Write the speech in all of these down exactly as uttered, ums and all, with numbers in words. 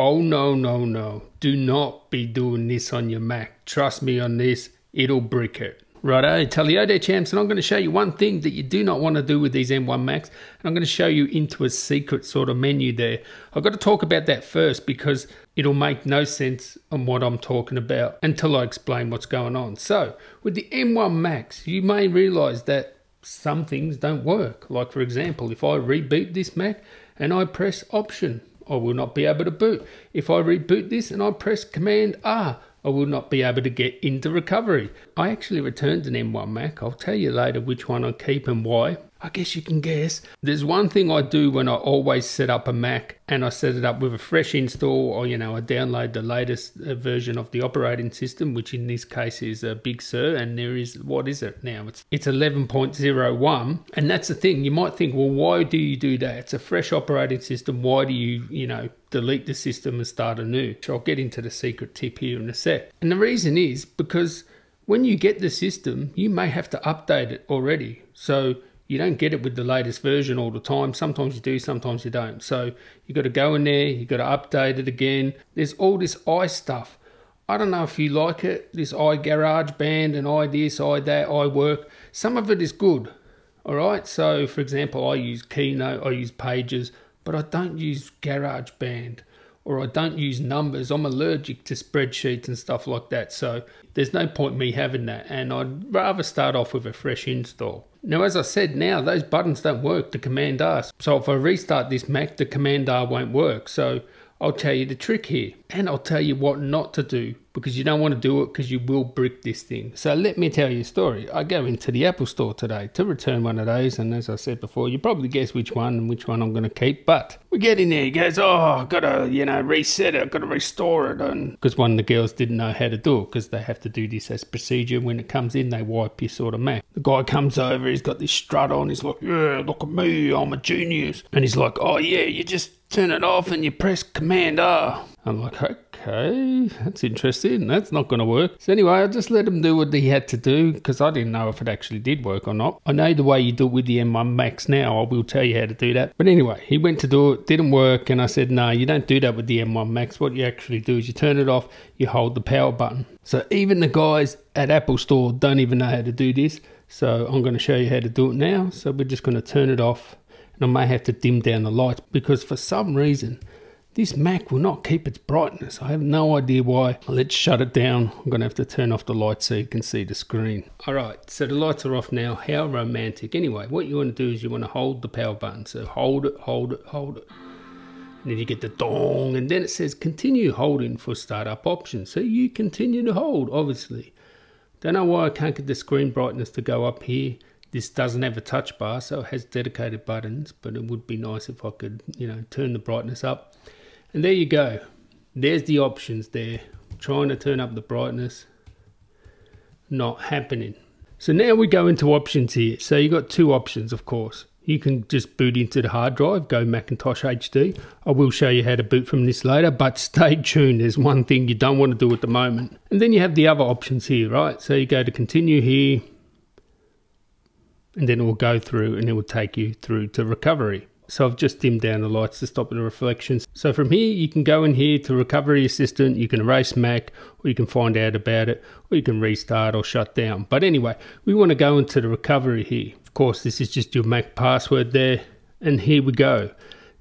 Oh no, no, no. Do not be doing this on your Mac. Trust me on this, it'll brick it. Righto, tally-ho there champs, and I'm going to show you one thing that you do not want to do with these M one Macs, and I'm going to show you into a secret sort of menu there. I've got to talk about that first because it'll make no sense on what I'm talking about until I explain what's going on. So, with the M one Max, you may realise that some things don't work. Like for example, if I reboot this Mac and I press Option, I will not be able to boot. If I reboot this and I press Command R, I will not be able to get into recovery. I actually returned an M one Mac. I'll tell you later which one I keep and why. I guess you can guess. There's one thing I do when I always set up a Mac, and I set it up with a fresh install, or, you know, I download the latest version of the operating system, which in this case is a Big Sur, and there is, what is it now? It's it's eleven point oh one, and that's the thing. You might think, well, why do you do that? It's a fresh operating system. Why do you, you know, delete the system and start anew? So I'll get into the secret tip here in a sec. And the reason is because when you get the system, you may have to update it already. So you don't get it with the latest version all the time. Sometimes you do, sometimes you don't. So you got to go in there, you got to update it again. There's all this i stuff. I don't know if you like it, this i GarageBand and i this, i that, iWork. Some of it is good, all right? So for example, I use Keynote, I use Pages, but I don't use GarageBand, or I don't use Numbers. I'm allergic to spreadsheets and stuff like that. So there's no point me having that. And I'd rather start off with a fresh install. Now, as I said, now those buttons don't work, the Command R. So if I restart this Mac, the Command R won't work. So I'll tell you the trick here, and I'll tell you what not to do, because you don't want to do it because you will brick this thing. So let me tell you a story. I go into the Apple store today to return one of those, and as I said before, you probably guess which one and which one I'm going to keep. But we get in there, he goes, oh, I've got to, you know, reset it, I've got to restore it. And because one of the girls didn't know how to do it, because they have to do this as procedure. When it comes in, they wipe your sort of Mac. The guy comes over, he's got this strut on, he's like, yeah, look at me, I'm a genius. And he's like, oh yeah, you just turn it off and you press Command R. I'm like, okay, that's interesting. That's not going to work. So anyway, I just let him do what he had to do, because I didn't know if it actually did work or not. I know the way you do it with the M one Max now. I will tell you how to do that. But anyway, he went to do it, didn't work. And I said, no, you don't do that with the M one Max. What you actually do is you turn it off, you hold the power button. So even the guys at Apple Store don't even know how to do this. So I'm going to show you how to do it now. So we're just going to turn it off. And I may have to dim down the lights, because for some reason, this Mac will not keep its brightness. I have no idea why. Let's shut it down. I'm going to have to turn off the lights so you can see the screen. All right, so the lights are off now. How romantic. Anyway, what you want to do is you want to hold the power button. So hold it, hold it, hold it. And then you get the dong, and then it says continue holding for startup options. So you continue to hold, obviously. Don't know why I can't get the screen brightness to go up here. This doesn't have a touch bar, so it has dedicated buttons, but it would be nice if I could, you know, turn the brightness up. And there you go. There's the options there. Trying to turn up the brightness. Not happening. So now we go into options here. So you've got two options, of course. You can just boot into the hard drive, go Macintosh H D. I will show you how to boot from this later, but stay tuned. There's one thing you don't want to do at the moment. And then you have the other options here, right? So you go to continue here, and then it will go through and it will take you through to recovery. So I've just dimmed down the lights to stop the reflections. So from here, you can go in here to Recovery Assistant, you can erase Mac, or you can find out about it, or you can restart or shut down. But anyway, we want to go into the recovery here. Of course, this is just your Mac password there, and here we go.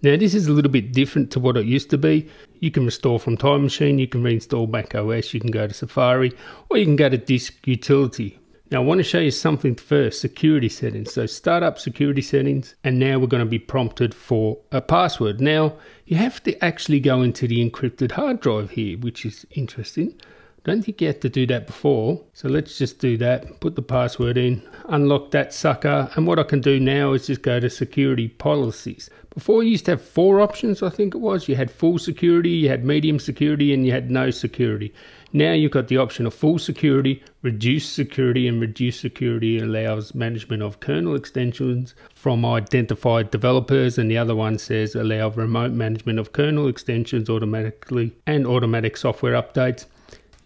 Now this is a little bit different to what it used to be. You can restore from Time Machine, you can reinstall macOS, you can go to Safari, or you can go to Disk Utility. Now I want to show you something first, security settings. So start up security settings, and now we're going to be prompted for a password. Now you have to actually go into the encrypted hard drive here, which is interesting. I don't think you had to do that before. So let's just do that, put the password in, unlock that sucker. And what I can do now is just go to security policies. Before you used to have four options, I think it was. You had full security, you had medium security, and you had no security. Now you've got the option of full security, reduced security, and reduced security allows management of kernel extensions from identified developers, and the other one says allow remote management of kernel extensions automatically and automatic software updates.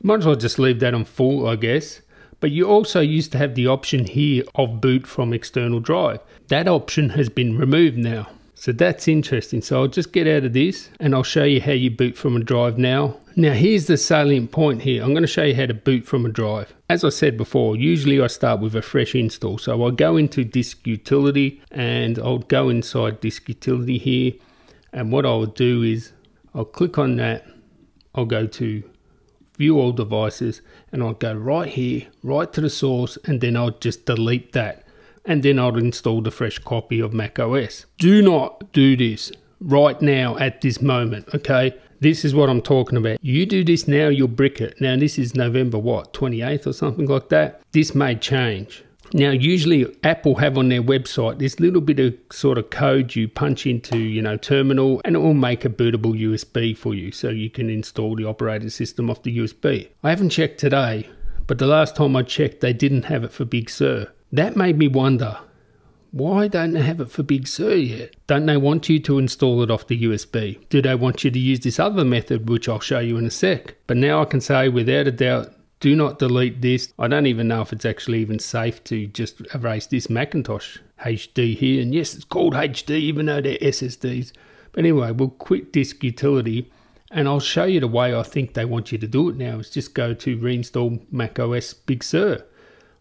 You might as well just leave that on full, I guess. But you also used to have the option here of boot from external drive. That option has been removed now. So that's interesting. So I'll just get out of this and I'll show you how you boot from a drive now. Now here's the salient point here. I'm going to show you how to boot from a drive. As I said before, usually I start with a fresh install. So I'll go into Disk Utility and I'll go inside Disk Utility here. And what I'll do is I'll click on that. I'll go to View All Devices and I'll go right here, right to the source, and then I'll just delete that. And then I'll install the fresh copy of macOS. Do not do this right now at this moment, okay? This is what I'm talking about. You do this now, you'll brick it. Now this is November what, twenty-eighth or something like that. This may change. Now usually Apple have on their website this little bit of sort of code you punch into, you know, terminal, and it will make a bootable U S B for you so you can install the operating system off the U S B. I haven't checked today, but the last time I checked they didn't have it for Big Sur. That made me wonder, why don't they have it for Big Sur yet? Don't they want you to install it off the U S B? Do they want you to use this other method, which I'll show you in a sec? But now I can say without a doubt, do not delete this. I don't even know if it's actually even safe to just erase this Macintosh H D here. And yes, it's called H D, even though they're S S Ds. But anyway, we'll quit Disk Utility and I'll show you the way I think they want you to do it now. Is just go to reinstall macOS Big Sur.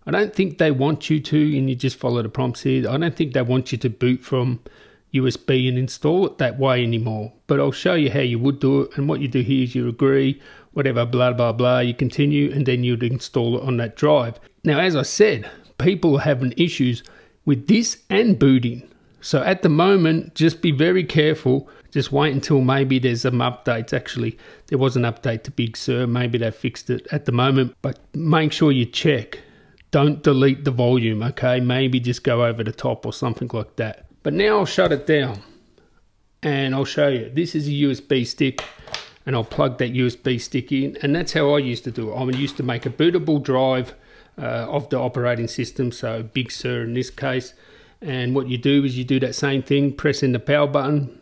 I don't think they want you to, and you just follow the prompts here. I don't think they want you to boot from U S B and install it that way anymore. But I'll show you how you would do it. And what you do here is you agree, whatever, blah, blah, blah. You continue, and then you'd install it on that drive. Now, as I said, people are having issues with this and booting. So at the moment, just be very careful. Just wait until maybe there's some updates. Actually, there was an update to Big Sur. Maybe they fixed it at the moment. But make sure you check. Don't delete the volume, okay? Maybe just go over the top or something like that. But now I'll shut it down and I'll show you. This is a U S B stick and I'll plug that U S B stick in, and that's how I used to do it. I used to make a bootable drive uh, of the operating system, so Big Sur in this case. And what you do is you do that same thing, press in the power button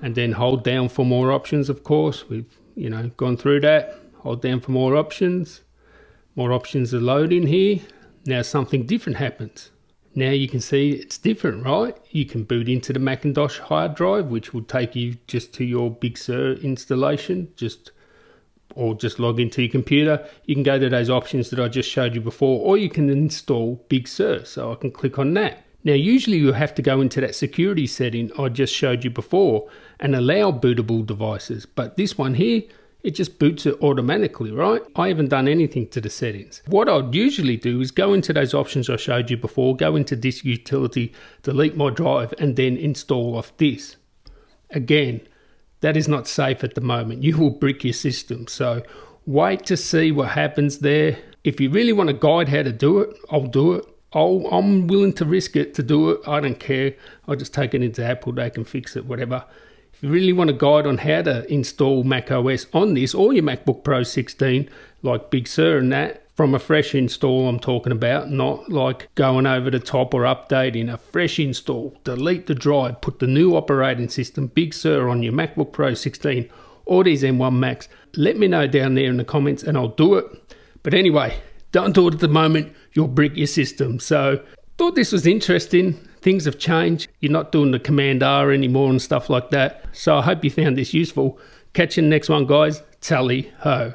and then hold down for more options, of course. We've, you know, gone through that. Hold down for more options. More options are loading here. Now something different happens. Now you can see it's different, right? You can boot into the Macintosh hard drive, which will take you just to your Big Sur installation, just or just log into your computer. You can go to those options that I just showed you before, or you can install Big Sur. So I can click on that. Now usually you have to go into that security setting I just showed you before and allow bootable devices, but this one here, it just boots it automatically, right? I haven't done anything to the settings. What I'd usually do is go into those options I showed you before, go into Disk Utility, delete my drive, and then install off this. Again, that is not safe at the moment. You will brick your system. So wait to see what happens there. If you really want to guide how to do it, I'll do it. I'll, I'm willing to risk it to do it. I don't care. I'll just take it into Apple. They can fix it, whatever. If you really want a guide on how to install macOS on this or your MacBook Pro sixteen, like Big Sur and that, from a fresh install I'm talking about, not like going over the top or updating, a fresh install, delete the drive, put the new operating system, Big Sur, on your MacBook Pro sixteen or these M one Max, let me know down there in the comments and I'll do it. But anyway, don't do it at the moment, you'll brick your system. So, thought this was interesting. Things have changed. You're not doing the command R anymore and stuff like that. So I hope you found this useful. Catch you in the next one, guys. Tally ho.